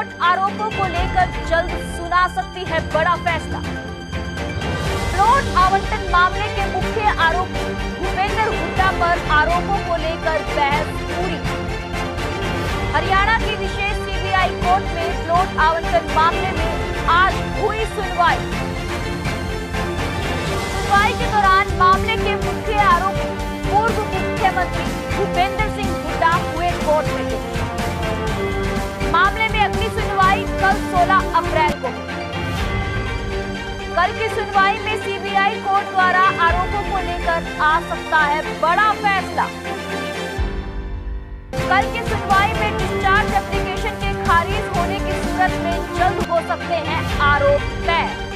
Court आरोपों को लेकर जल्द सुना सकती है बड़ा फैसला। प्लॉट आवंटन मामले के मुख्य आरोपी भूपेंद्र हुड्डा पर आरोपों को लेकर बहस पूरी। हरियाणा की विशेष सीबीआई कोर्ट में प्लॉट आवंटन मामले में आज हुई सुनवाई। सुनवाई के दौरान मामले के मुख्य आरोपी पूर्व मुख्यमंत्री भूपेंद्र सिंह हुड्डा हुए कोर्ट में। मामले में अगली सुनवाई कल 16 अप्रैल को। कल की सुनवाई में सीबीआई कोर्ट द्वारा आरोपों को लेकर आ सकता है बड़ा फैसला। कल की सुनवाई में डिस्चार्ज एप्लीकेशन के खारिज होने की सूरत में जल्द हो सकते हैं आरोप तय।